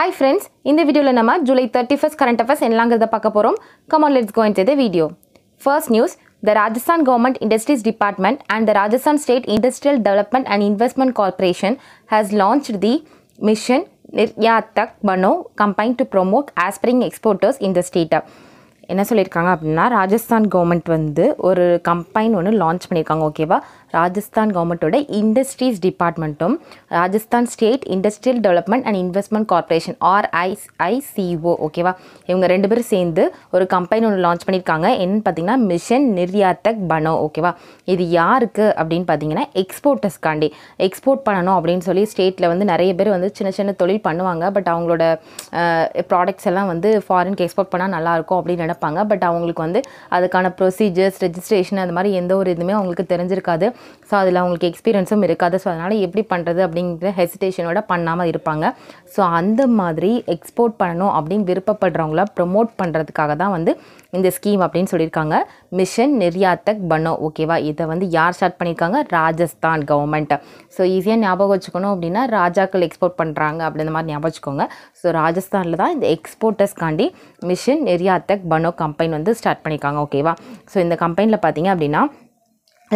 Hi friends, in the video la nama July 31st current affairs ennaangiradha paaka porom. Come on, let's go into the video. First news, the Rajasthan Government Industries Department and the Rajasthan State Industrial Development and Investment Corporation has launched the Mission Niryatak Bano campaign to promote aspiring exporters in the state. என்ன சொல்லியிருக்காங்க அப்படின்னா, Rajasthan government வந்து ஒரு combine ஒன்று launch பண்ணியிருக்காங்க. ஓகேவா, ராஜஸ்தான் கவர்மெண்ட்டோட industries டிபார்ட்மெண்ட்டும் Rajasthan state industrial development and investment corporation RIICO, ஓகேவா, இவங்க ரெண்டு பேரும் சேர்ந்து ஒரு கம்பைன் ஒன்று லான்ச் பண்ணியிருக்காங்க. என்னன்னு பார்த்தீங்கன்னா மிஷன் நிர்யாத்தக் பனோ. ஓகேவா, இது யாருக்கு அப்படின்னு பார்த்தீங்கன்னா எக்ஸ்போர்ட்டர்ஸ்காண்டி. எக்ஸ்போர்ட் பண்ணணும் அப்படின்னு சொல்லி ஸ்டேட்டில் வந்து நிறைய பேர் வந்து சின்ன சின்ன தொழில் பண்ணுவாங்க. பட் அவங்களோட ப்ராடக்ட்ஸ் எல்லாம் வந்து ஃபாரினுக்கு எக்ஸ்போர்ட் பண்ணால் நல்லாயிருக்கும் அப்படின்னு, பட் அவங்களுக்கு வந்து அதுக்கான ப்ரொசீஜர்ஸ், ரெஜிஸ்ட்ரேஷன், அது மாதிரி எந்த ஒரு இதுவுமே அவங்களுக்கு தெரிஞ்சிருக்காது. ஸோ அதில் அவங்களுக்கு எக்ஸ்பீரியன்ஸும் இருக்காது. ஸோ அதனால் எப்படி பண்ணுறது அப்படிங்கிற ஹெசிடேஷனோட பண்ணாமல் இருப்பாங்க. ஸோ அந்த மாதிரி எக்ஸ்போர்ட் பண்ணணும் அப்படின்னு விருப்பப்படுறவங்கள ப்ரொமோட் பண்ணுறதுக்காக தான் வந்து இந்த ஸ்கீம் அப்படின்னு சொல்லியிருக்காங்க, மிஷன் நிர்யாத்தக் பனோ. ஓகேவா, இதை வந்து யார் ஸ்டார்ட் பண்ணியிருக்காங்க? ராஜஸ்தான் கவர்மெண்ட். ஸோ ஈஸியாக ஞாபகம் வச்சுக்கணும் அப்படின்னா, ராஜாக்கள் எக்ஸ்போர்ட் பண்ணுறாங்க அப்படின்ற மாதிரி ஞாபகம் வச்சுக்கோங்க. ஸோ ராஜஸ்தானில் தான் இந்த எக்ஸ்போர்ட்டர்ஸ்காண்டி மிஷன் நிர்யாத்தக் பனோ கம்பெனி வந்து ஸ்டார்ட் பண்ணியிருக்காங்க. ஓகேவா, ஸோ இந்த கம்பெனியில் பார்த்தீங்க அப்படின்னா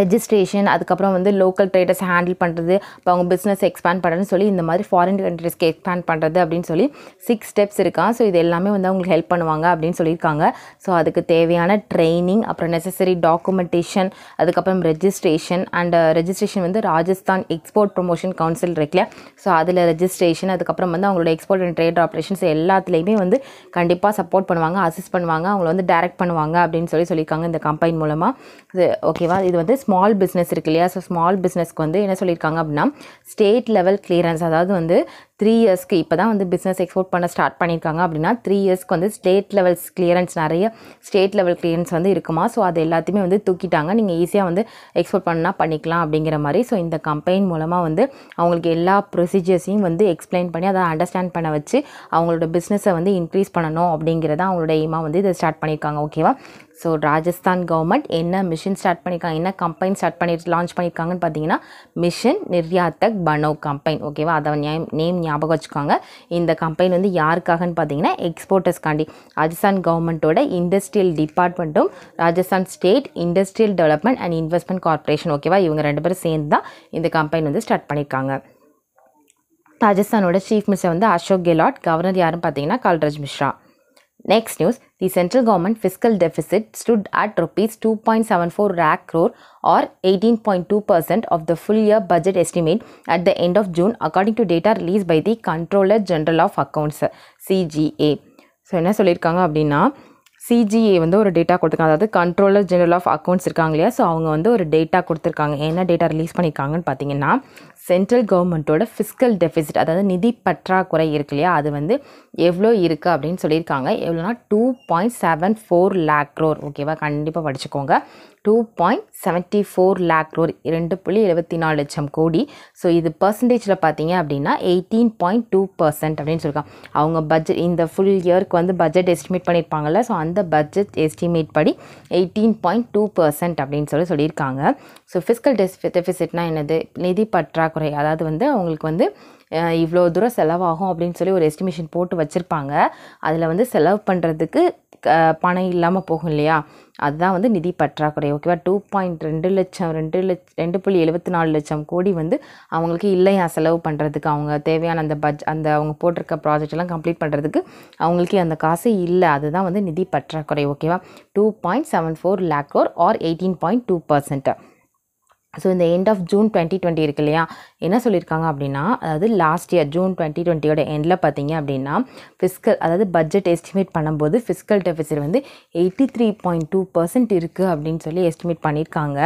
ரெஜிஸ்ட்ரேஷன், அதுக்கப்புறம் வந்து லோக்கல் ட்ரேடர்ஸ் ஹேண்டில் பண்ணுறது, இப்போ அவங்க பிஸ்னஸ் எக்ஸ்பேண்ட் பண்ணுறதுன்னு சொல்லி இந்த மாதிரி ஃபாரின் கண்ட்ரிஸ்க்கு எக்ஸ்பேண்ட் பண்ணுறது அப்படின்னு சொல்லி 6 ஸ்டெப்ஸ் இருக்கான். ஸோ இது எல்லாமே வந்து அவங்களுக்கு ஹெல்ப் பண்ணுவாங்க அப்படின்னு சொல்லியிருக்காங்க. ஸோ அதுக்கு தேவையான ட்ரைனிங், அப்புறம் நெசசரி டாக்குமெண்டேஷன், அதுக்கப்புறம் ரெஜிஸ்ட்ரேஷன். அண்ட் ரெஜிஸ்ட்ரேஷன் வந்து ராஜஸ்தான் எக்ஸ்போர்ட் ப்ரொமோஷன் கவுன்சில் இருக்குல்ல, ஸோ அதில் ரெஜிஸ்ட்ரேஷன், அதுக்கப்புறம் வந்து அவங்களோட எக்ஸ்போர்ட் அண்ட் ட்ரேட் ஆப்ரேஷன்ஸ் எல்லாத்துலேயுமே வந்து கண்டிப்பாக சப்போர்ட் பண்ணுவாங்க, அசிஸ்ட் பண்ணுவாங்க, அவங்கள வந்து டைரக்ட் பண்ணுவாங்க அப்படின்னு சொல்லியிருக்காங்க இந்த கம்பெனி மூலமாக. ஓகேவா, இது வந்து ஸ்மால் பிஸ்னஸ் இருக்கு இல்லையா, ஸோ ஸ்மால் பிஸ்னஸ்க்கு வந்து என்ன சொல்லியிருக்காங்க அப்படின்னா ஸ்டேட் லெவல் கிளியரன்ஸ், அதாவது வந்து 3 இயர்ஸ்க்கு இப்போ தான் வந்து பிஸ்னஸ் எக்ஸ்போர்ட் பண்ண ஸ்டார்ட் பண்ணியிருக்காங்க அப்படின்னா 3 இயர்ஸ்க்கு வந்து ஸ்டேட் லெவல்ஸ் கிளியரன்ஸ், நிறைய ஸ்டேட் லெவல் கிளியரன்ஸ் வந்து இருக்குமா. ஸோ அது எல்லாத்தையுமே வந்து தூக்கிட்டாங்க, நீங்கள் ஈஸியாக வந்து எக்ஸ்போர்ட் பண்ணால் பண்ணிக்கலாம் அப்படிங்கிற மாதிரி. ஸோ இந்த கம்பெயின் மூலமாக வந்து அவங்களுக்கு எல்லா ப்ரொசீஜர்ஸையும் வந்து எக்ஸ்பிளைன் பண்ணி அதை அண்டர்ஸ்டாண்ட் பண்ண வச்சு அவங்களோட பிஸ்னஸை வந்து இன்க்ரீஸ் பண்ணணும் அப்படிங்கிறத அவங்களோட எய்மாக வந்து இதை ஸ்டார்ட் பண்ணியிருக்காங்க. ஓகேவா, ஸோ ராஜஸ்தான் கவர்மெண்ட் என்ன மிஷன் ஸ்டார்ட் பண்ணியிருக்காங்க, என்ன கம்பெனி ஸ்டார்ட் பண்ணி லான்ச் பண்ணியிருக்காங்கன்னு பார்த்தீங்கன்னா மிஷன் நிர்யாத்தக் பனோ கம்பெயின். ஓகேவா, அதை நேம் ஞாபகம் வச்சுக்காங்க. இந்த கம்பெனி வந்து யாருக்காகன்னு பார்த்தீங்கன்னா எக்ஸ்போர்ட்டர்ஸ்காண்டி. ராஜஸ்தான் கவர்மெண்ட்டோட இண்டஸ்ட்ரியல் டிபார்ட்மெண்ட்டும் Rajasthan state industrial development and investment corporation, ஓகேவா, இவங்க ரெண்டு பேரும் சேர்ந்து தான் இந்த கம்பெனி வந்து ஸ்டார்ட் பண்ணியிருக்காங்க. ராஜஸ்தானோட சீஃப் மினிஸ்டர் வந்து அசோக் கெலாட், கவர்னர் யாருன்னு பார்த்தீங்கன்னா Kalraj Mishra. Next news, the central government fiscal deficit stood at rupees 2.74 lakh crore or 18.2% of the full year budget estimate at the end of June according to data released by the Controller General of Accounts CGA. So என்ன சொல்லிருக்காங்க அப்படின்னா CGA வந்து ஒரு data கொடுத்துருக்காங்க, அதாவது controller general of accounts இருக்காங்க இல்லையா, so அவங்க வந்து ஒரு டேட்டா கொடுத்துருக்காங்க. என்ன டேட்டா ரிலீஸ் பண்ணியிருக்காங்கன்னு பார்த்தீங்கன்னா சென்ட்ரல் கவர்மெண்ட்டோட ஃபிஸ்கல் டெஃபிசிட், அதாவது நிதி பற்றாக்குறை இருக்கு இல்லையா, அது வந்து எவ்வளோ இருக்குது அப்படின்னு சொல்லியிருக்காங்க. எவ்வளோனா 2.74 lakh crore. ஓகேவா, கண்டிப்பாக படிச்சுக்கோங்க, 2.74 lakh crore, 2.74 லட்சம் கோடி. ஸோ இது பர்சன்டேஜில் பார்த்தீங்க அப்படின்னா 18.2% அப்படின்னு சொல்லியிருக்காங்க. அவங்க பட்ஜெட் இந்த ஃபுல் இயர்க்கு வந்து பட்ஜெட் எஸ்டிமேட் பண்ணியிருப்பாங்கள்ல, ஸோ அந்த பட்ஜெட் எஸ்டிமேட் படி 18.2% அப்படின்னு சொல்லியிருக்காங்க. ஸோ ஃபிஸ்கல் டெஃபிசிட்னா என்னது? நிதி பற்றாக்குறை, அதாவது வந்து அவங்களுக்கு வந்து இவ்வளோ தூரம் செலவாகும் அப்படின்னு சொல்லி ஒரு எஸ்டிமேஷன் போட்டு வச்சுருப்பாங்க, அதில் வந்து செலவு பண்ணுறதுக்கு பணம் இல்லாமல் போகும் இல்லையா, அதுதான் வந்து நிதி பற்றாக்குறை. ஓகேவா, 2.74 லட்சம் கோடி வந்து அவங்களுக்கு இல்லையா செலவு பண்ணுறதுக்கு, அவங்க தேவையான அந்த அவங்க போட்டிருக்க ப்ராஜெக்ட் எல்லாம் கம்ப்ளீட் பண்ணுறதுக்கு அவங்களுக்கு அந்த காசு இல்லை, அதுதான் வந்து நிதி பற்றாக்குறை. ஓகேவா, 2.74 lakh crore or 18.2%. ஸோ இந்த எண்ட் ஆஃப் June 2020 இருக்கு இல்லையா, என்ன சொல்லியிருக்காங்க அப்படின்னா, அதாவது லாஸ்ட் இயர் June 2020ோட எண்டில் பார்த்தீங்க அப்படின்னா ஃபிஸ்கல், அதாவது பட்ஜெட் எஸ்டிமேட் பண்ணும்போது ஃபிஸ்கல் டெஃபிசிட் வந்து 83.2% இருக்குது அப்படின்னு சொல்லி எஸ்டிமேட் பண்ணியிருக்காங்க.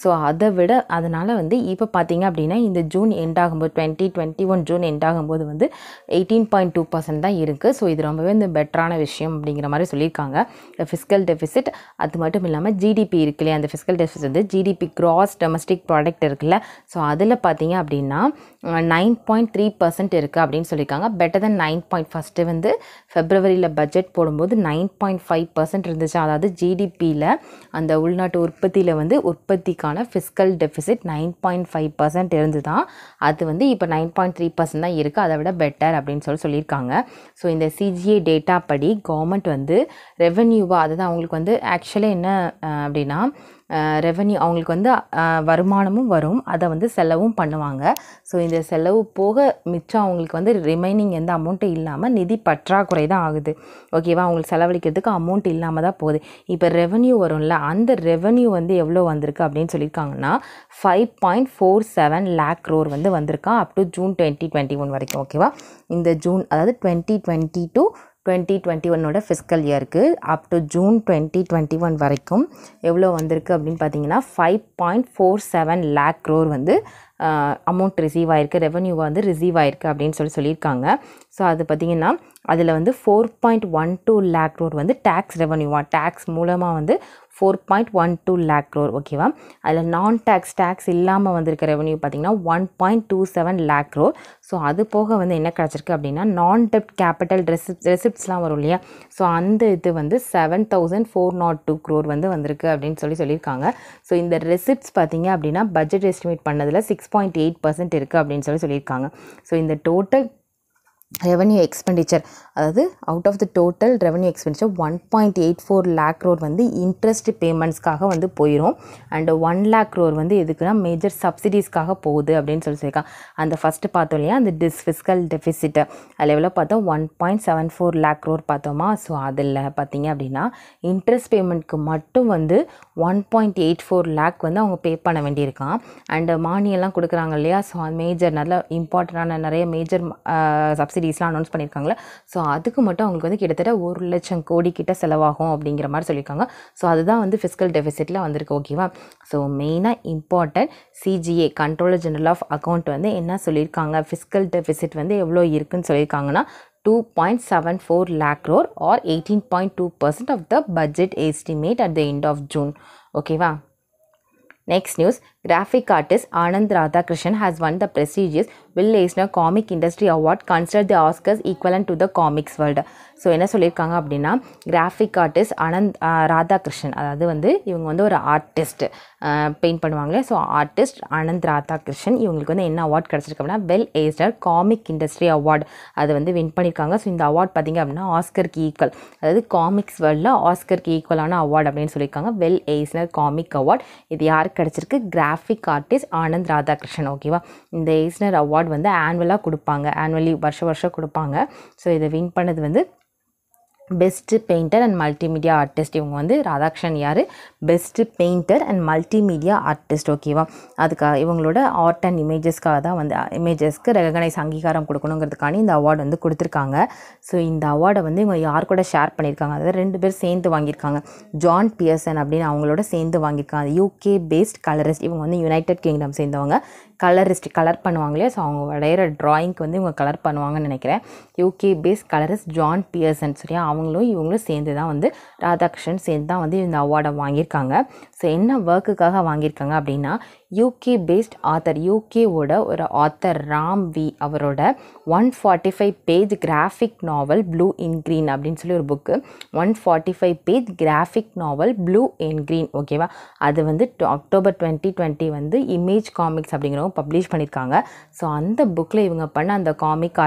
ஸோ அதை விட அதனால் வந்து இப்போ பார்த்தீங்க அப்படின்னா இந்த ஜூன் எண்ட் ஆகும்போது 2021 ஜூன் எண்ட் ஆகும்போது வந்து 18.2% தான் இருக்குது. ஸோ இது ரொம்பவே இந்த பெட்டரான விஷயம் அப்படிங்கிற மாதிரி சொல்லியிருக்காங்க இந்த ஃபிஸ்கல் டெஃபிசிட். அது மட்டும் இல்லாமல் GDP இருக்கு இல்லையா, அந்த ஃபிஸ்கல் டெஃபிசிட் வந்து GDP, gross domestic plastic product இருக்குல்ல, ஸோ அதில் பார்த்தீங்க அப்படின்னா 9.3% இருக்குது அப்படின்னு சொல்லியிருக்காங்க. பெட்டர் தென் 9. ஃபஸ்ட்டு வந்து ஃபெப்ரவரியில் பட்ஜெட் போடும்போது 9.5% இருந்துச்சு. அதாவது ஜிடிபியில் அந்த உள்நாட்டு உற்பத்தியில் வந்து உற்பத்திக்கான ஃபிஸ்கல் டெஃபிசிட் 9.5% இருந்து தான் அது வந்து இப்போ 9.3% தான் இருக்குது. அதை விட பெட்டர் அப்படின்னு சொல்லியிருக்காங்க. ஸோ இந்த சிஜிஏ டேட்டா படி கவர்மெண்ட் வந்து ரெவென்யூவாக, அதுதான் அவங்களுக்கு வந்து ஆக்சுவலாக என்ன அப்படின்னா ரெவென்யூ அவங்களுக்கு வந்து வருமானமும் வரும், அதை வந்து செலவும் பண்ணுவாங்க. ஸோ இந்த செலவு போக மிச்சம் அவங்களுக்கு வந்து ரிமைனிங் எந்த அமௌண்ட்டும் இல்லாமல் நிதி பற்றாக்குறை தான் ஆகுது. ஓகேவா, அவங்களுக்கு செலவழிக்கிறதுக்கு அமௌண்ட் இல்லாமல் தான் போகுது. இப்போ ரெவென்யூ வரும்ல, அந்த ரெவென்யூ வந்து எவ்வளோ வந்திருக்கு அப்படின்னு சொல்லியிருக்காங்கன்னா 5.47 lakh crore வந்து வந்திருக்கா அப் டு June 2021 வரைக்கும். ஓகேவா, இந்த ஜூன் அதாவது 2020 to 2021 ஃபிஸ்கல் இயருக்கு அப் டு June 2021 வரைக்கும் எவ்வளோ வந்திருக்கு அப்படின்னு பார்த்தீங்கன்னா 5.47 lakh crore வந்து அமௌண்ட் ரிசீவ் ஆகிருக்கு, ரெவன்யூவாக வந்து ரிசீவ் ஆகிருக்கு அப்படின்னு சொல்லியிருக்காங்க. ஸோ அது பார்த்திங்கன்னா அதில் வந்து 4.12 lakh crore வந்து டேக்ஸ் ரெவன்யூவாக, டேக்ஸ் மூலமாக வந்து 4.12 lakh crore. ஓகேவா, அதில் நான் டேக்ஸ் டேக்ஸ் இல்லாமல் வந்திருக்க ரெவன்யூ பார்த்திங்கன்னா 1.27 lakh crore. ஸோ அது போக வந்து என்ன கிடச்சிருக்கு அப்படின்னா நான் டெப்ட் கேபிட்டல் ரெசிப்ட்ஸ்லாம் வரும் இல்லையா, ஸோ அந்த இது வந்து 7,402 crore வந்து வந்திருக்கு அப்படின்னு சொல்லியிருக்காங்க. ஸோ இந்த ரெசிப்ட்ஸ் பார்த்திங்க அப்படின்னா பட்ஜெட் எஸ்டிமேட் பண்ணதில் 6.8% இருக்குது அப்படின்னு சொல்லியிருக்காங்க. ஸோ இந்த டோட்டல் ரெவன்யூ எக்ஸ்பெண்டிச்சர், அதாவது out of the total revenue expenditure 1.84 lakh crore வந்து இன்ட்ரெஸ்ட் பேமெண்ட்ஸ்க்காக வந்து போயிடும். அண்ட் 1 lakh crore வந்து எதுக்குன்னா மேஜர் சப்சிடிஸ்க்காக போகுது அப்படின்னு சொல்லியிருக்காங்க. அந்த ஃபஸ்ட்டு பார்த்தோம் இல்லையா அந்த ஃபிஸ்கல் டெஃபிசிட்டை, அதில் எவ்வளோ பார்த்தோம் 1.74 lakh crore பார்த்தோமா. ஸோ அதில் பார்த்தீங்க அப்படின்னா இன்ட்ரெஸ்ட் பேமெண்ட்க்கு மட்டும் வந்து 1.84 lakh வந்து அவங்க பே பண்ண வேண்டியிருக்கான். அண்டு மானியெல்லாம் கொடுக்குறாங்க இல்லையா, ஸோ மேஜர் நல்ல இம்பார்ட்டண்டான நிறைய மேஜர் சப்சிடிஸ்லாம் அனௌன்ஸ் பண்ணியிருக்காங்களே, ஸோ அதுக்கு மட்டும் அவங்களுக்கு வந்து கிட்டத்தட்ட 1 லட்சம் கோடி கிட்ட செலவாகும் அப்படிங்கிற மாதிரி சொல்லியிருக்காங்க. ஸோ அதுதான் வந்து ஃபிஸ்கல் டெஃபிசிட்டில் வந்திருக்கு. ஓகேவா, ஸோ மெயினாக important CGA controller general of account வந்து என்ன சொல்லியிருக்காங்க, ஃபிஸ்கல் டெஃபிசிட் வந்து எவ்வளோ இருக்குதுன்னு சொல்லியிருக்காங்கன்னா 2.74 lakh crore or 18.2% of the budget estimate at the end of June. Okay, wow. Next news, graphic artist Anand Radha Krishnan has won the prestigious Will Eisner Comic Industry Award, considered the Oscars equivalent to the comics world. So என்ன சொல்லியிருக்காங்க அப்படின்னா graphic artist Anand Radhakrishnan, அதாவது வந்து இவங்க வந்து ஒரு artist paint பண்ணுவாங்களே, so artist Anand Radhakrishnan இவங்களுக்கு வந்து என்ன அவார்ட் கிடச்சிருக்கு அப்படின்னா Will Eisner comic industry award அதை வந்து வின் பண்ணியிருக்காங்க. ஸோ இந்த அவார்ட் பார்த்திங்க அப்படின்னா ஆஸ்கருக்கு ஈக்குவல், அதாவது காமிக்ஸ் வேர்ல்டில் ஆஸ்கருக்கு ஈக்குவலான அவார்டு அப்படின்னு சொல்லியிருக்காங்க. வெல் எய்ஸ்னர் காமிக் அவார்ட் இது யாருக்கு கிடச்சிருக்கு, கிராஃபிக் ஆர்டிஸ்ட் அனந்த் ராதாகிருஷ்ணன். ஓகேவா, இந்த எய்ஸ்னர் அவார்டு வந்து ஆனுவலாக கொடுப்பாங்க, ஆனுவலி வருஷம் கொடுப்பாங்க. ஸோ இதை வின் பண்ணது வந்து best painter and multimedia artist, இவங்க வந்து ராதாகிருஷ்ணன் யார் best painter and multimedia artist. ஓகேவா, அதுக்காக இவங்களோட ஆர்ட் அண்ட் இமேஜஸ்க்காக தான் வந்து இமேஜஸ்க்கு ரெகனைஸ் அங்கீகாரம் கொடுக்கணுங்கிறதுக்கான இந்த அவார்டு வந்து கொடுத்துருக்காங்க. ஸோ இந்த அவார்டை வந்து இவங்க யார் கூட ஷேர் பண்ணியிருக்காங்க, அதாவது 2 பேர் சேர்ந்து வாங்கியிருக்காங்க. ஜான் பியர்சன் அப்படின்னு அவங்களோட சேர்ந்து வாங்கியிருக்காங்க, யூகே பேஸ்ட் கலரிஸ்ட், இவங்க வந்து யுனைடெட் கிங்டம் சேர்ந்தவங்க, கலரிஸ்ட் கலர் பண்ணுவாங்களே, ஸோ அவங்க வரைகிற ட்ராயிங்க்கு வந்து இவங்க கலர் பண்ணுவாங்கன்னு நினைக்கிறேன். UK based colourist John Pearson சரியா, அவங்களும் இவங்களும் சேர்ந்து தான் வந்து ராதாகிருஷ்ணன் சேர்ந்து தான் வந்து இந்த அவார்டை வாங்கியிருக்காங்க. ஸோ என்ன ஒர்க்குக்காக வாங்கியிருக்காங்க அப்படின்னா யூகே பேஸ்ட் ஆத்தர், யூகேவோட ஒரு ஆத்தர் ராம் வி அவரோட 145 page graphic novel blue in green அப்படின்னு சொல்லி ஒரு புக்கு, 145 page graphic novel blue in green. ஓகேவா, அது வந்து October 2020 வந்து இமேஜ் காமிக்ஸ் அப்படிங்கிறவங்க பப்ளிஷ் பண்ணியிருக்காங்க. ஸோ அந்த புக்கில் இவங்க பண்ண அந்த காமிக்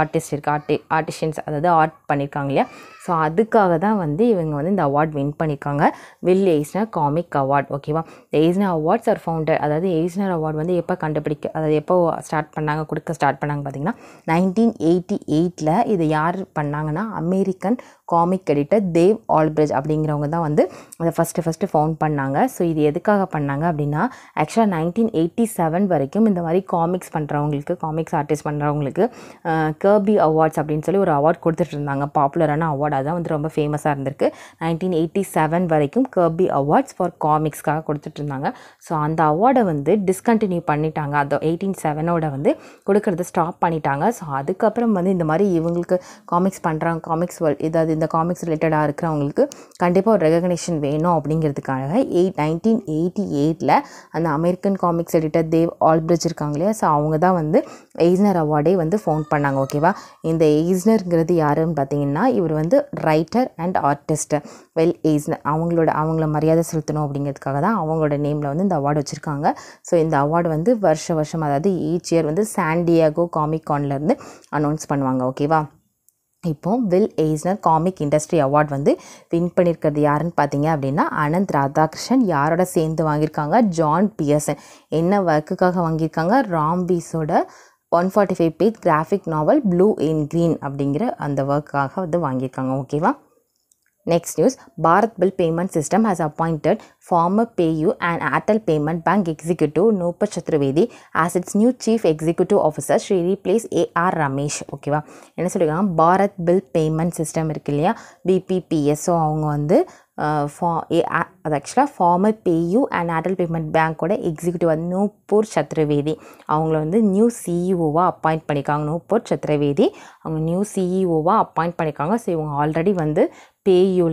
ஆர்டிஸ்டியன்ஸ் அதாவது ஆர்ட் பண்ணியிருக்காங்க இல்லையா, ஸோ அதுக்காக தான் வந்து இவங்க வந்து இந்த அவார்ட் வின் பண்ணியிருக்காங்க, வில் எய்ஸ்னர் காமிக் அவார்ட். ஓகேவா, the Eisner awards are founder, அதாவது எய்ஸ்னர் அவார்டு வந்து எப்போ கண்டுபிடிக்க, அதாவது எப்போ ஸ்டார்ட் பண்ணாங்க கொடுக்க ஸ்டார்ட் பண்ணாங்க பார்த்தீங்கன்னா 1988 இது யார் பண்ணாங்கன்னா American comic editor Dave Olbrich அப்படிங்கிறவங்க தான் வந்து அதை ஃபஸ்ட்டு ஃபவுண்ட் பண்ணாங்க. ஸோ இது எதுக்காக பண்ணாங்க அப்படின்னா ஆக்சுவலாக 1987 வரைக்கும் இந்த மாதிரி காமிக்ஸ் பண்ணுறவங்களுக்கு, காமிக்ஸ் ஆர்டிஸ்ட் பண்ணுறவங்களுக்கு கர்பி அவார்ட்ஸ் அப்படின்னு சொல்லி ஒரு அவார்ட் கொடுத்துட்டு இருந்தாங்க, பாப்புலரான அவார்டு, அதுதான் வந்து ரொம்ப ஃபேமஸாக இருந்திருக்கு. 1987 வரைக்கும் கர்பி அவார்ட்ஸ் ஃபார் காமிக்ஸ்க்காக கொடுத்துட்டு இருந்தாங்க. ஸோ அந்த அவார்டை வந்து டிஸ்கண்டினியூ பண்ணிட்டாங்க, அதை 1987 வந்து கொடுக்கறத ஸ்டாப் பண்ணிட்டாங்க. ஸோ அதுக்கப்புறம் வந்து இந்த மாதிரி இவங்களுக்கு காமிக்ஸ் பண்ணுறாங்க, காமிக்ஸ் வேர்ல்ட் இதாவது இந்த காமிக்ஸ் ரிலேட்டடாக இருக்கிறவங்களுக்கு கண்டிப்பாக ஒரு ரெகக்னேஷன் வேணும் அப்படிங்கிறதுக்காக 1988 அந்த American comics editor Dave Olbrich இருக்காங்க இல்லையா, ஸோ அவங்க தான் வந்து எய்ஸ்னர் அவார்டே வந்து ஃபவுண்ட் பண்ணாங்க. ஓகேவா, இந்த எய்ஸ்னருங்கிறது யாருன்னு பார்த்தீங்கன்னா இவர் வந்து writer and artist Will Eisner. அவங்கள மரியாதை செலுத்தணும் அப்படிங்கிறதுக்காக தான் அவங்களோட நேமில் வந்து இந்த அவார்டு வச்சுருக்காங்க. ஸோ இந்த அவார்டு வந்து வருஷம் அதாவது ஈச் இயர் வந்து சான்டியாகோ காமிக் கான்லேருந்து அனௌன்ஸ் பண்ணுவாங்க. ஓகேவா, இப்போது Will Eisner comic industry award வந்து வின் பண்ணியிருக்கிறது யாருன்னு பார்த்தீங்க அப்படின்னா அனந்த் ராதாகிருஷ்ணன். யாரோட சேர்ந்து வாங்கியிருக்காங்க? John Pearson. என்ன ஒர்க்குக்காக வாங்கியிருக்காங்க? ராம்பீஸோட 145 page graphic novel blue in green அப்படிங்கிற அந்த ஒர்க்குக்காக வந்து வாங்கியிருக்காங்க. ஓகேவா, next news. Bharath Bill Payment System has appointed former PayU and Airtel Payment Bank executive Nupur Chaturvedi as its new chief executive officer. She replaced A.R. Ramesh. Okay வா, என்ன சொல்லியிருக்காங்க? Bharat bill payment system இருக்கு இல்லையா, BBPS, so அவங்க வந்து அது ஆக்சுவலாக former PayU and Airtel payment பேங்க்கோட எக்ஸிக்யூட்டிவ் வந்து நூப்பூர் சத்ரவேதி. அவங்கள வந்து நியூ சிஇஓவாக அப்பாயிண்ட் பண்ணியிருக்காங்க. நூப்பூர் சத்ரவேதி அவங்க நியூ சிஇஓவாக அப்பாயிண்ட் பண்ணியிருக்காங்க. ஸோ இவங்க ஆல்ரெடி வந்து பேயூ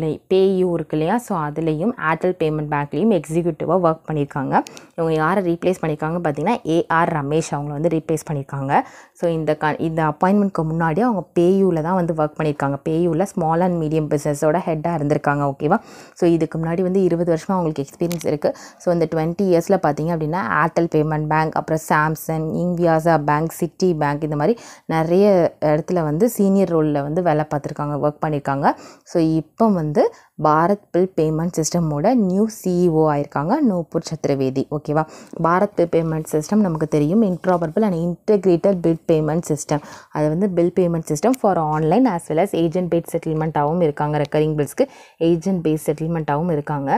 இருக்கு இல்லையா, ஸோ அதுலேயும் ஏர்டெல் பேமெண்ட் பேங்க்லேயும் எக்ஸிக்யூட்டிவாக ஒர்க் பண்ணியிருக்காங்க. இவங்க யாரை ரீப்ளேஸ் பண்ணியிருக்காங்க பார்த்தீங்கன்னா ஏஆர் ரமேஷ் அவங்கள வந்து ரீப்ளேஸ் பண்ணியிருக்காங்க. ஸோ இந்த அப்பாயின்மெண்ட்க்கு முன்னாடி அவங்க பேயூவில் தான் வந்து ஒர்க் பண்ணியிருக்காங்க. பேயூவில் ஸ்மால் அண்ட் மீடியம் பிஸ்னஸோட ஹெட்டாக இருந்திருக்காங்க. ஓகேவா, ஸோ இதுக்கு முன்னாடி வந்து 20 வருஷமாக அவங்களுக்கு எக்ஸ்பீரியன்ஸ் இருக்குது. ஸோ இந்த 20 இயர்ஸில் பார்த்தீங்க அப்படின்னா ஏர்டெல் பேமெண்ட் பேங்க், அப்புறம் சாம்சங், இங்வியாசா பேங்க், சிட்டி பேங்க், இந்த மாதிரி நிறைய இடத்துல வந்து சீனியர் ரோலில் வந்து வேலை பார்த்துருக்காங்க, ஒர்க் பண்ணியிருக்காங்க. ஸோ இப்போ வந்து பாரத் பில் பேமெண்ட் சிஸ்டமோட நியூ சிஇஓ ஆயிருக்காங்க நூப்பூர் சத்ரவேதி. ஓகேவா, பாரத் பில் பேமெண்ட் சிஸ்டம் நமக்கு தெரியும், interoperable and integrated bill payment system. அது வந்து bill payment system for online as well as agent based செட்டில்மெண்ட்டாகவும் இருக்காங்க. ரெக்கரிங் பில்ஸ்க்கு ஏஜென்ட் பேஸ் செட்டில்மெண்ட்டாகவும் இருக்காங்க.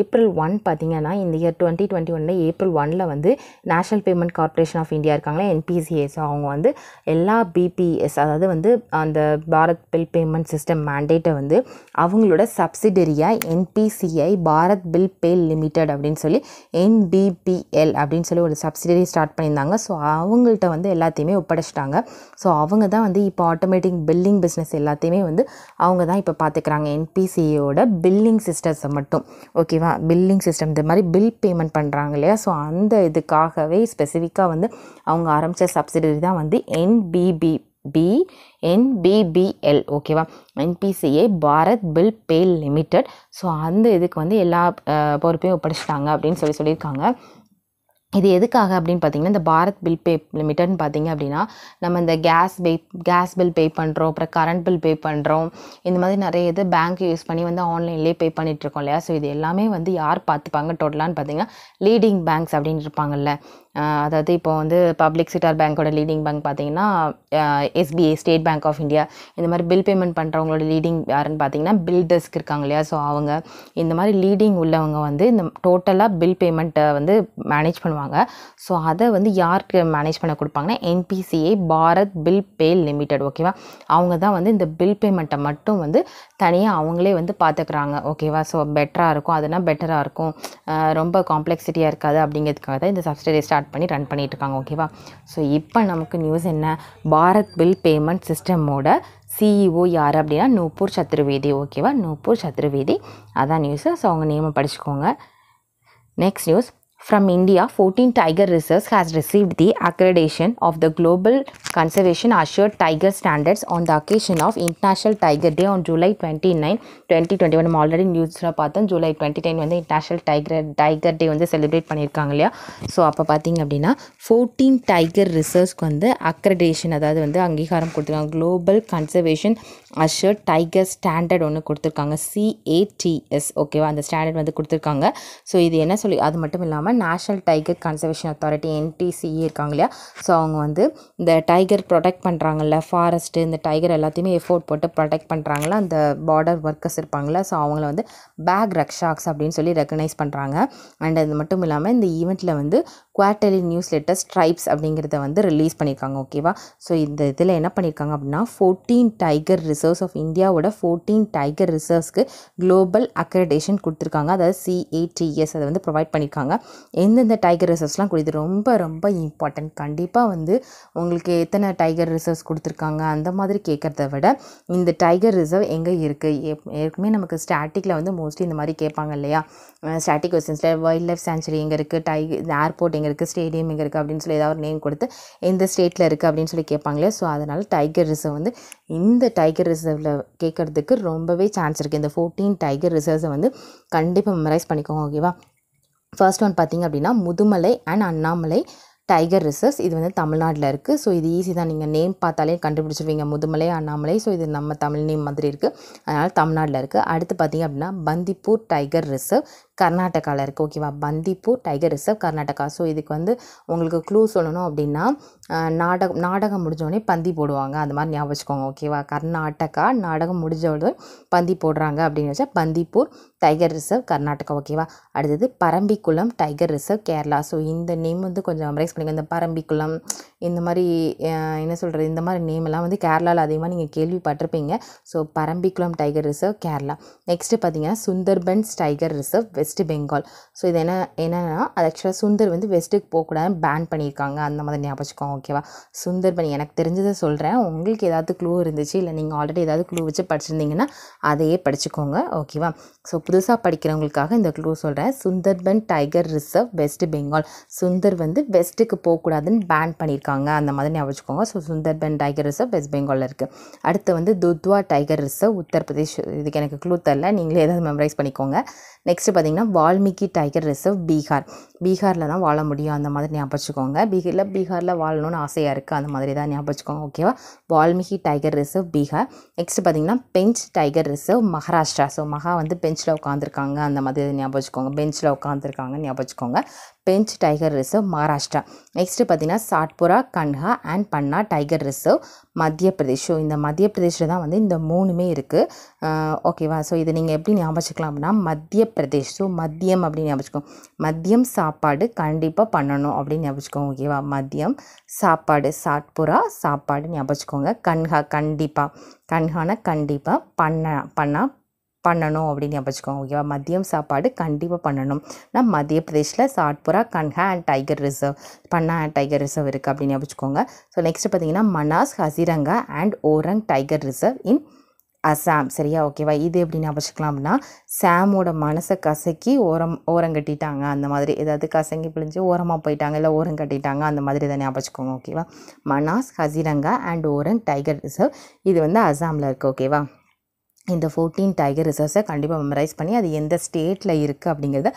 ஏப்ரல் 1 பார்த்தீங்கன்னா இந்த இயர் 2021 ஏப்ரல் 1 வந்து national payment corporation of India இருக்காங்களே, என்பிசிஐ, ஸோ அவங்க வந்து எல்லா பிபிஎஸ் அதாவது வந்து அந்த பாரத் பில் பேமெண்ட் சிஸ்டம் மேண்டேட்டை வந்து அவங்களோட சப்சிடரியாக NPCI Bharat bill pay limited அப்படின்னு சொல்லி என்பிபிஎல் அப்படின்னு சொல்லி ஒரு சப்சிடரி ஸ்டார்ட் பண்ணியிருந்தாங்க. ஸோ அவங்கள்ட்ட வந்து எல்லாத்தையுமே ஒப்படைச்சிட்டாங்க. ஸோ அவங்க தான் வந்து இப்போ ஆட்டோமேட்டிக் பில்லிங் பிஸ்னஸ் எல்லாத்தையுமே வந்து அவங்க தான் இப்போ பார்த்துக்கிறாங்க, என்பிசிஐயோட பில்லிங் சிஸ்டம்ஸை மட்டும். ஓகேவா, பில்லிங் சிஸ்டம் இந்த மாதிரி பில் பேமெண்ட் பண்ணுறாங்க இல்லையா, ஸோ அந்த இதுக்காகவே ஸ்பெசிஃபிக்காக வந்து அவங்க ஆரம்பித்த சப்சிடரி தான் வந்து NPCI ஓகேவா, NPCI Bharat bill pay limited. So அந்த இதுக்கு வந்து எல்லா பொறுப்பையும் ஒப்படைச்சிட்டாங்க அப்படின்னு சொல்லியிருக்காங்க. இது எதுக்காக அப்படின்னு பார்த்தீங்கன்னா இந்த பாரத் பில் பே லிமிட்டட்னு பார்த்தீங்க அப்படின்னா நம்ம இந்த கேஸ் பில் பே பண்ணுறோம், அப்புறம் கரண்ட் பில் பே பண்ணுறோம், இந்த மாதிரி நிறைய இது பேங்க் யூஸ் பண்ணி வந்து ஆன்லைன்லேயே பே பண்ணிகிட்ருக்கோம் இல்லையா. ஸோ இது எல்லாமே வந்து யார் பார்த்துப்பாங்க டோட்டலான்னு பார்த்தீங்கன்னா லீடிங் பேங்க்ஸ் அப்படின்னு இருப்பாங்கல்ல, அதாவது இப்போ வந்து பப்ளிக் செக்டார் பேங்க்கோட லீடிங் பேங்க் பார்த்தீங்கன்னா SBI, State bank of India. இந்த மாதிரி பில் பேமெண்ட் பண்ணுறவங்களோட லீடிங் யாருன்னு பார்த்தீங்கன்னா பில்டர்ஸ்க்கு இருக்காங்க இல்லையா. ஸோ அவங்க இந்த மாதிரி லீடிங் உள்ளவங்க வந்து இந்த டோட்டலாக பில் பேமெண்ட்டை வந்து மேனேஜ் பண்ணுவாங்க. ஸோ அதை வந்து யாருக்கு மேனேஜ் பண்ண கொடுப்பாங்கன்னா NPCI Bharat bill pay limited. ஓகேவா, அவங்க தான் வந்து இந்த பில் பேமெண்ட்டை மட்டும் வந்து தனியாக அவங்களே வந்து பார்த்துக்கிறாங்க. ஓகேவா, ஸோ பெட்டராக இருக்கும், அதனால் பெட்டராக இருக்கும், ரொம்ப காம்ப்ளெக்சிட்டியாக இருக்காது அப்படிங்கிறதுக்காக தான் இந்த சப்சிடரி ஸ்டார்ட் பண்ணி ரன் பண்ணிகிட்டு இருக்காங்க. ஓகேவா, ஸோ இப்போ நமக்கு நியூஸ் என்ன? பாரத் பில் பேமெண்ட் சிஸ்டமோட சிஇஓ யார் அப்படின்னா நூப்பூர் சத்ரவேதி. ஓகேவா, நூப்பூர் சத்ரவேதி அதான் நியூஸ். ஸோ அவங்க நேமை படிச்சுக்கோங்க. Next news. From India, 14 tiger reserves has received the accreditation of the Global Conservation Assured Tiger Standards on the occasion of International Tiger Day on July 29, 2021. நம்ம already நியூஸில் பார்த்தோம், ஜூலை 29 வந்து இன்டர்நேஷ்னல் டைகர் டே வந்து celebrate பண்ணியிருக்காங்க இல்லையா. So அப்போ பார்த்தீங்க அப்படின்னா 14 டைகர் ரிசர்வ்ஸ்க்கு வந்து அக்ரடேஷன் அதாவது வந்து அங்கீகாரம் கொடுத்துருக்காங்க. Global conservation assured tiger standard ஒன்று கொடுத்துருக்காங்க, CATS. ஓகேவா, அந்த ஸ்டாண்டர்ட் வந்து கொடுத்துருக்காங்க. ஸோ இது என்ன சொல்லி அது மட்டும் இல்லாமல் national tiger conservation Authority NTCA இருக்காங்க இல்லையா, ஸோ அவங்க வந்து இந்த டைகர் ப்ரொடெக்ட் பண்ணுறாங்கல்ல, ஃபாரஸ்ட்டு இந்த டைகர் எல்லாத்தையுமே எஃபோர்ட் போட்டு ப்ரொடெக்ட் பண்ணுறாங்களா அந்த பார்டர் ஒர்க்கர்ஸ் இருப்பாங்களா, ஸோ அவங்கள வந்து பேக் ரக்ஷாக்ஸ் அப்படின்னு சொல்லி ரெக்கனைஸ் பண்ணுறாங்க. அண்ட் அது மட்டும் இல்லாமல் இந்த ஈவெண்ட்டில் வந்து குவார்டர்லி நியூஸ் லெட்டர் ஸ்ட்ரைப்ஸ் அப்படிங்கிறத வந்து ரிலீஸ் பண்ணியிருக்காங்க. ஓகேவா, ஸோ இந்த இதில் என்ன பண்ணியிருக்காங்க அப்படின்னா 14 டைகர் ரிசர்வ்ஸ் ஆஃப் இந்தியாவோட 14 டைகர் ரிசர்வ்ஸ்க்கு குளோபல் அக்ரெடிட்டேஷன் கொடுத்துருக்காங்க, அதாவது CATS அதை வந்து ப்ரொவைட் பண்ணியிருக்காங்க. எந்தெந்த டைகர் ரிசர்வ்ஸ்லாம் கொடுத்து ரொம்ப ரொம்ப இம்பார்ட்டன்ட். கண்டிப்பாக வந்து உங்களுக்கு எத்தனை டைகர் ரிசர்வ்ஸ் கொடுத்துருக்காங்க அந்த மாதிரி கேட்குறத விட இந்த டைகர் ரிசர்வ் எங்கே இருக்குது, ஏற்கனவே நமக்கு ஸ்டாட்டிக்கில் வந்து மோஸ்ட்லி இந்த மாதிரி கேட்பாங்க இல்லையா, ஸ்டாட்டிக் கொஸ்டின்ஸில் வைல்ட் லைஃப் சேன்ச்சுரி எங்கே இருக்குது, ஏர்போர்ட் எங்கே இருக்குது, ஸ்டேடியம் எங்கே இருக்குது அப்படின்னு சொல்லி ஏதாவது ஒரு நேம் கொடுத்து எந்த ஸ்டேட்டில் இருக்குது அப்படின்னு சொல்லி கேட்பாங்களே. ஸோ அதனால் டைகர் ரிசர்வ் வந்து இந்த டைகர் ரிசர்வில் கேட்குறதுக்கு ரொம்பவே சான்ஸ் இருக்குது. இந்த 14 டைகர் ரிசர்வ்ஸை வந்து கண்டிப்பாக மெமரைஸ் பண்ணிக்கோங்க, ஓகேவா. ஃபர்ஸ்ட் ஒன் பார்த்திங்க அப்படின்னா Mudumalai and Annamalai tiger reserves. இது வந்து தமிழ்நாட்டில் இருக்குது. ஸோ இது ஈஸி தான், நீங்கள் நேம் பார்த்தாலே கண்டுபிடிச்சிருவீங்க, முதுமலை அண்ணாமலை. ஸோ இது நம்ம தமிழ் நேம் மாதிரி இருக்குது, அதனால் தமிழ்நாட்டில் இருக்குது. அடுத்து பார்த்திங்க அப்படின்னா பந்திப்பூர் டைகர் ரிசர்வ் கர்நாடகாவில் இருக்குது, ஓகேவா. Bandipur tiger reserve Karnataka. So இதுக்கு வந்து உங்களுக்கு க்ளூ சொல்லணும் அப்படின்னா நாடகம் முடிஞ்சோடனே பந்தி போடுவாங்க, அந்த மாதிரி ஞாபகம் வச்சுக்கோங்க, ஓகேவா. கர்நாடகா நாடகம் முடிஞ்சோட பந்தி போடுறாங்க அப்படின்னு வச்சா பந்திப்பூர் டைகர் ரிசர்வ் கர்நாடகா, ஓகேவா. அடுத்தது Parambikulam tiger reserve Kerala. So இந்த நேம் வந்து கொஞ்சம் மெமரைஸ் பண்ணிக்கோ. இந்த பரம்பிக்குளம் இந்த மாதிரி என்ன சொல்கிறது, இந்த மாதிரி நேம் எல்லாம் வந்து கேரளாவில் அதிகமாக நீங்கள் கேள்விப்பட்டிருப்பீங்க. So Parambikulam tiger reserve Kerala. Next பார்த்தீங்கன்னா Sundarbans tiger reserve west Bengal. So இது என்னன்னா அது ஆக்சுவலாக சுந்தர் வந்து வெஸ்ட்டுக்கு போகக்கூடாதுன்னு பேன் பண்ணியிருக்காங்க, அந்த மாதிரி ஞாபகம் வச்சுக்கோங்க, ஓகேவா. சுந்தர்பன் எனக்கு தெரிஞ்சதை சொல்கிறேன், உங்களுக்கு ஏதாவது க்ளூ இருந்துச்சு இல்லை நீங்கள் ஆல்ரெடி ஏதாவது க்ளூ வச்சு படிச்சுருந்தீங்கன்னா அதையே படிச்சுக்கோங்க, ஓகேவா. ஸோ புதுசாக படிக்கிறவங்களுக்காக இந்த க்ளூ சொல்கிறேன். Sundarban tiger reserve west Bengal. Sundar வந்து வெஸ்ட்டுக்கு போகக்கூடாதுன்னு பேன் பண்ணியிருக்காங்க, அந்த மாதிரி ஞாபகம் வச்சுக்கோங்க. So Sundarban tiger reserve west பெங்காலில் இருக்குது. அடுத்து வந்து துத்வா டைகர் ரிசர்வ் உத்தரப்பிரதேஷ். இதுக்கு எனக்கு க்ளூ தரல, நீங்களே ஏதாவது மெமரைஸ் பண்ணிக்கோங்க. நெக்ஸ்ட்டு பார்த்தீங்கன்னா வால்மீகி டைகர் ரிசர்வ் பீகார். பீகாரில் தான் வாழ முடியும், அந்த மாதிரி ஞாபகம் வச்சுக்கோங்க. பீகாரில் வாழணும்னு ஆசையாக இருக்குது, அந்த மாதிரி தான் ஞாபகம் வச்சுக்கோங்க, ஓகேவா. Valmiki tiger reserve Bihar. Next பார்த்திங்கன்னா Pench tiger reserve Maharashtra. So மகா வந்து பெஞ்சில் உட்காந்துருக்காங்க, அந்த மாதிரி ஞாபகம் வச்சுக்கோங்க, பெஞ்சில் உட்காந்துருக்காங்க ஞாபகம் வச்சுக்கோங்க. Pench tiger reserve Maharashtra. Next பார்த்திங்கன்னா Satpura, Kanha and Panna tiger reserve Madhya Pradesh. So இந்த மத்திய பிரதேஷில் தான் வந்து இந்த மூணுமே இருக்குது, ஓகேவா. ஸோ இதை நீங்கள் எப்படி ஞாபகம் வச்சுக்கலாம் அப்படின்னா மத்திய பிரதேஷ், ஸோ மதியம் அப்படின்னு ஞாபகம், மதியம் சாப்பாடு கண்டிப்பாக பண்ணணும் அப்படின்னு ஞாபகம், ஓகேவா. மதியம் சாப்பாடு, சாட்புரா சாப்பாடு ஞாபகம். கன்ஹா கண்டிப்பாக, கன்ஹானா கண்டிப்பாக, பண்ணணும் அப்படின்னு ஞாபகம், ஓகேவா. மதியம் சாப்பாடு கண்டிப்பாக பண்ணணும். நான் மத்திய பிரதேஷில் Satpura, Kanha and tiger reserve, Panna and tiger reserve இருக்குது அப்படின்னு ஞாபகம். ஸோ நெக்ஸ்ட் பார்த்தீங்கன்னா Manas, Kaziranga and Orang tiger reserve in Assam, சரியா, ஓகேவா. இது எப்படி ஞாபகம்னா சாமோட மனசை கசக்கி ஓரம் கட்டிட்டாங்க, அந்த மாதிரி ஏதாவது கசங்கி பிழிஞ்சு ஓரமாக போயிட்டாங்க இல்லை ஓரம் கட்டிட்டாங்க, அந்த மாதிரி இதை ஞாபகம், ஓகேவா. Manas, Kaziranga and Orang tiger reserve இது வந்து அசாமில் இருக்குது, ஓகேவா. இந்த 14 டைகர் ரிசர்வ்ஸை கண்டிப்பாக மெமரைஸ் பண்ணி அது எந்த ஸ்டேட்டில் இருக்குது அப்படிங்கிறத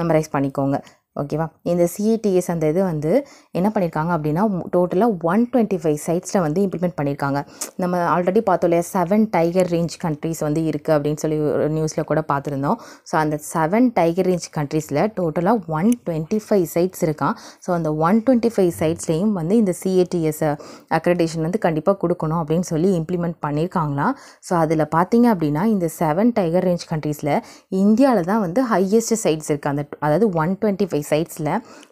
மெமரைஸ் பண்ணிக்கோங்க, ஓகேவா. இந்த சிஏடிஎஸ் அந்த இது வந்து என்ன பண்ணியிருக்காங்க அப்படின்னா டோட்டலாக 125 சைட்ஸில் வந்து இம்ப்ளிமெண்ட் பண்ணியிருக்காங்க. நம்ம ஆல்ரெடி பார்த்தோம் இல்லையா 7 டைகர் ரேஞ்ச் கண்ட்ரீஸ் வந்து இருக்குது அப்படின்னு சொல்லி ஒரு நியூஸில் கூட பார்த்துருந்தோம். ஸோ அந்த 7 டைகர் ரேஞ்ச் கண்ட்ரீஸில் டோட்டலாக 125 சைட்ஸ் இருக்கான். ஸோ அந்த 125 சைட்ஸ்லேயும் வந்து இந்த சிஏடிஎஸ் அக்ரெடிட்டேஷன் வந்து கண்டிப்பாக கொடுக்கணும் அப்படின்னு சொல்லி இம்ப்ளிமெண்ட் பண்ணியிருக்காங்களாம். ஸோ அதில் பார்த்தீங்க அப்படின்னா இந்த 7 டைகர் ரேஞ்ச் கண்ட்ரீஸில் இந்தியாவில் தான் வந்து ஹையஸ்ட் சைட்ஸ் இருக்குது. அந்த அதாவது 125 சைட்ஸில்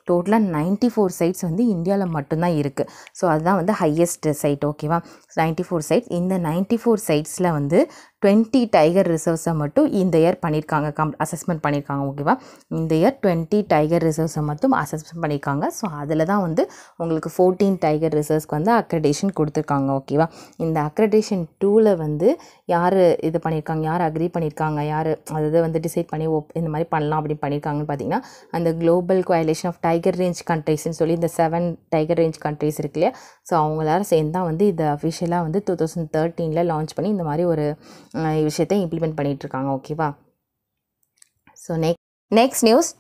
டோட்டலாக 94 சைட்ஸ் வந்து இந்தியாவில் மட்டும்தான் இருக்குது. ஸோ அதுதான் வந்து ஹையஸ்ட் சைட், ஓகேவா. 94 சைட்ஸ். இந்த 94 சைட்ஸில் வந்து 20 டைகர் ரிசர்வ்ஸை மட்டும் இந்த இயர் பண்ணியிருக்காங்க, அசஸ்மெண்ட் பண்ணியிருக்காங்க, ஓகேவா. இந்த இயர் 20 டைகர் ரிசர்வ்ஸை மட்டும் அசஸ்மெண்ட் பண்ணியிருக்காங்க. ஸோ அதில் தான் வந்து உங்களுக்கு 14 டைகர் ரிசர்வ்ஸ்க்கு வந்து அக்ரெடிஷன் கொடுத்துருக்காங்க, ஓகேவா. இந்த அக்ரெடிஷன் 2ல் வந்து யார் இது பண்ணியிருக்காங்க, யார் அக்ரி பண்ணியிருக்காங்க, யார் அதை வந்து டிசைட் பண்ணி இந்த மாதிரி பண்ணலாம் அப்படின்னு பண்ணியிருக்காங்கன்னு பார்த்தீங்கன்னா அந்த global coalition of tiger range கண்ட்ரீஸ்ன்னு சொல்லி இந்த 7 டைகர் ரேஞ்ச் கண்ட்ரீஸ் இருக்கு இல்லையா. ஸோ அவங்க எல்லாரும் சேர்ந்து தான் வந்து இதை அஃபிஷியலாக வந்து 2013 லான்ச் பண்ணி இந்த மாதிரி ஒரு விஷயத்தை இம்ப்ளிமெண்ட் பண்ணிகிட்ருக்காங்க, ஓகேவா. So next news.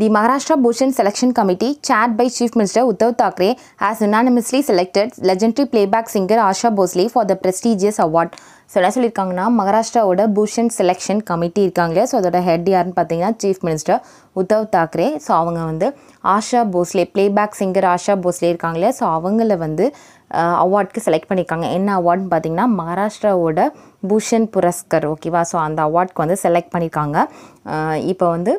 The Maharashtra Bhushan Selection Committee, chaired by Chief Minister Uddhav Thackeray, has unanimously selected legendary playback singer Asha Bhosle for the prestigious award. So என்ன சொல்லியிருக்காங்கன்னா மகாராஷ்டிராவோட பூஷன் செலெக்ஷன் கமிட்டி இருக்காங்க இல்லையா, ஸோ அதோட head யாருன்னு பார்த்தீங்கன்னா chief minister Uddhav Thackeray. So அவங்க வந்து Asha Bhosle, playback singer Asha Bhosle இருக்காங்களே, ஸோ அவங்கள வந்து அவார்டுக்கு செலக்ட் பண்ணியிருக்காங்க. என்ன அவார்டுன்னு பார்த்திங்கன்னா மகாராஷ்டிராவோட பூஷன் புரஸ்கர், ஓகேவா? ஸோ அந்த அவார்டுக்கு வந்து செலக்ட் பண்ணியிருக்காங்க. இப்போ வந்து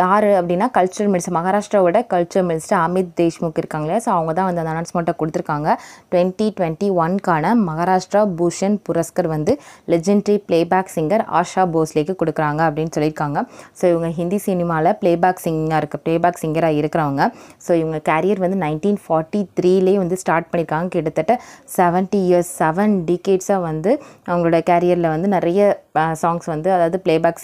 யார் அப்படின்னா கல்ச்சரல் மினிஸ்டர், மகாராஷ்டிராவோட கல்ச்சரல் மினிஸ்டர் அமித் தேஷ்முக் இருக்காங்களே, ஸோ அவங்க தான் வந்து அந்த அனௌன்ஸ்மெண்ட்டை கொடுத்துருக்காங்க. 2021க்கான மகாராஷ்டிரா பூஷன் புரஸ்கர் வந்து லெஜெண்டரி பிளேபேக் சிங்கர் ஆஷா போஸ்லேக்கு கொடுக்குறாங்க அப்படின்னு சொல்லியிருக்காங்க. ஸோ இவங்க ஹிந்தி சினிமாவில் பிளேபேக் சிங்கராக இருக்கிறவங்க. ஸோ இவங்க கேரியர் வந்து 1943 வந்து ஸ்டார்ட் பண்ணியிருக்காங்க. கிட்டத்தட்ட 70 இயர்ஸ், 7 டிகேட்ஸாக வந்து அவங்களோட கேரியரில் வந்து நிறைய சாங்ஸ் வந்து, அதாவது பிளேபேக்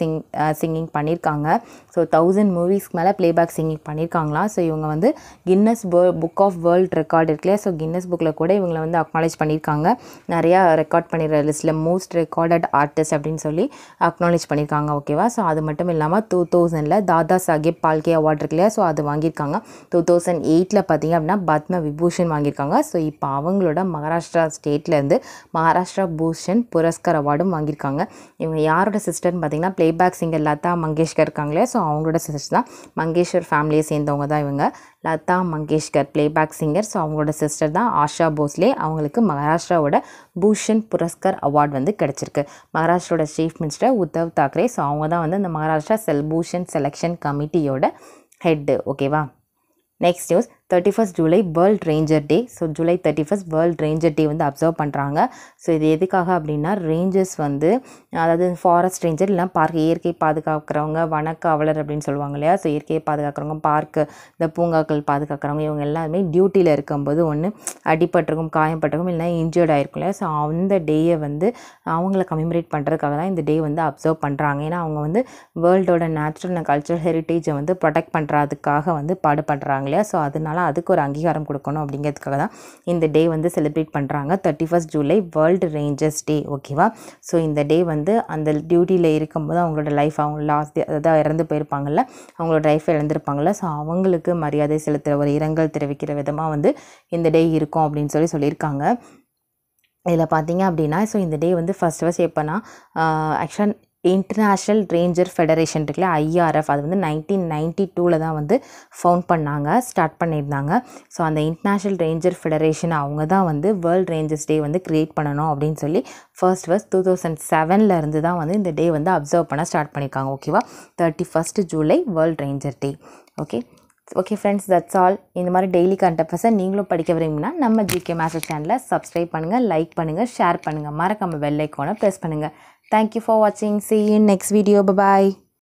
சிங்கிங் பண்ணியிருக்காங்க. ஸோ 1000 மூவிஸ்க்கு மேலே பிளேபேக் சிங்கிங் பண்ணியிருக்காங்களாம். ஸோ இவங்க வந்து Guinness book of world record இருக்குல்லையா, ஸோ கின்னஸ் புக்கில் கூட இவங்களை வந்து அக்னாலேஜ் பண்ணியிருக்காங்க. நிறையா ரெக்கார்ட் பண்ணிடுற லிஸ்ட்டில் மோஸ்ட் ரெக்கார்டட் ஆர்டிஸ்ட் அப்படின்னு சொல்லி அக்னாலேஜ் பண்ணியிருக்காங்க, ஓகேவா? ஸோ அது மட்டும் இல்லாமல் 2000ல் தாதாசாஹேப் பால்கே அவார்டு இருக்குல்லையா, ஸோ அது வாங்கியிருக்காங்க. 2008ல் பார்த்திங்க அப்படின்னா பத்ம விபூஷன் வாங்கியிருக்காங்க. ஸோ இப்போ அவங்களோட மகாராஷ்டிரா ஸ்டேட்லேருந்து மகாராஷ்டிரா பூஷன் புரஸ்கர் அவார்டும் வாங்கியிருக்காங்க. இவங்க யாரோட சிஸ்டர்னு பார்த்திங்கன்னா பிளேபேக் சிங்கர் லதா மங்கேஷ்கர் இருக்காங்களே, ஸோ அவங்களோட சிஸ்டர்ஸ் தான். மங்கேஷ்கர் ஃபேமிலியை சேர்ந்தவங்க தான் இவங்க, Lata Mangeshkar playback singer. So அவங்களோட சிஸ்டர் தான் ஆஷா போஸ்லே. அவங்களுக்கு மகாராஷ்டிராவோட பூஷன் புரஸ்கர் அவார்டு வந்து கிடச்சிருக்கு. மகாராஷ்டிராவோட chief minister Uddhav Thackeray, so அவங்க தான் வந்து இந்த மகாராஷ்டிரா பூஷன் செலெக்ஷன் கமிட்டியோட ஹெட்டு, ஓகேவா? Next news, 31 July world ranger day. So July 31 world ranger day வந்து அப்சர்வ் பண்ணுறாங்க. ஸோ இது எதுக்காக அப்படின்னா ரேஞ்சர்ஸ் வந்து, அதாவது ஃபாரஸ்ட் ரேஞ்சர் இல்லைனா பார்க், இயற்கை பாதுகாக்கிறவங்க, வனக்காவலர் அப்படின்னு சொல்லுவாங்க இல்லையா. ஸோ இயற்கையை பாதுகாக்கிறவங்க, பார்க்கு, இந்த பூங்காக்கள் பாதுகாக்கிறவங்க, இவங்க எல்லாருமே டியூட்டியில் இருக்கும்போது ஒன்று அடிபட்டிருக்கும், காயப்பட்டிருக்கும், இல்லைனா இன்ஜர்ட் ஆகிருக்கும் இல்லையா. ஸோ அந்த டேயை வந்து அவங்கள கம்யூமரேட் பண்ணுறதுக்காக தான் இந்த டே வந்து அப்சர்வ் பண்ணுறாங்க. ஏன்னா அவங்க வந்து வேர்ல்டோட நேச்சுரல் அண்ட் கல்ச்சரல் ஹெரிட்டேஜை வந்து ப்ரொடெக்ட் பண்ணுறதுக்காக வந்து பாடுபடுறாங்க இல்லையா. ஸோ அதனால அதுக்கு ஒரு அங்கீகாரம் கொடுக்கணும் அப்படிங்கிறதுக்காக தான் இந்த டே வந்து செலிப்ரேட் பண்ணுறாங்க. 31 ஜூலை வேர்ல்டு ரேஞ்சர்ஸ் டே, ஓகேவா? ஸோ இந்த டே வந்து அந்த டியூட்டியில் இருக்கும்போது அவங்களோட லைஃப், அவங்க லாஸ்ட் அதாவது இறந்து போயிருப்பாங்கள்ல, அவங்களோட லைஃப் இழந்திருப்பாங்கள்ல, ஸோ அவங்களுக்கு மரியாதை செலுத்துகிற ஒரு இரங்கல் தெரிவிக்கிற விதமாக வந்து இந்த டே இருக்கும் அப்படின்னு சொல்லியிருக்காங்க. இதில் பார்த்தீங்க அப்படின்னா ஸோ இந்த டே வந்து ஃபஸ்ட் எப்போனா ஆக்சுவலாக இன்டர்நேஷ்னல் ரேஞ்சர் ஃபெடரேஷன் இருக்குல்ல, ஐஆர்எஃப், அது வந்து 1992ல் தான் வந்து ஃபவுண்ட் பண்ணாங்க, ஸ்டார்ட் பண்ணியிருந்தாங்க. ஸோ அந்த இன்டர்நேஷ்னல் ரேஞ்சர் ஃபெடரேஷன் அவங்க தான் வந்து வேர்ல்ட் ரேஞ்சர்ஸ் டே வந்து க்ரியேட் பண்ணணும் அப்படின்னு சொல்லி ஃபர்ஸ்ட் 2007லேருந்து தான் வந்து இந்த டே வந்து அப்சர்வ் பண்ண ஸ்டார்ட் பண்ணியிருக்காங்க, ஓகேவா? 31 July world ranger day, okay? Okay friends, that's all. இந்த மாதிரி டெய்லி கண்டென்ட் பசங்க நீங்களும் படிக்க விரும்பினா நம்ம ஜிகே மாஸ்டர் சேனலை சப்ஸ்கிரைப் பண்ணுங்கள், லைக் பண்ணுங்கள், ஷேர் பண்ணுங்கள், மறக்காமல் பெல் ஐக்கானை ப்ரெஸ் பண்ணுங்கள். Thank you for watching. See you in next video. Bye-bye.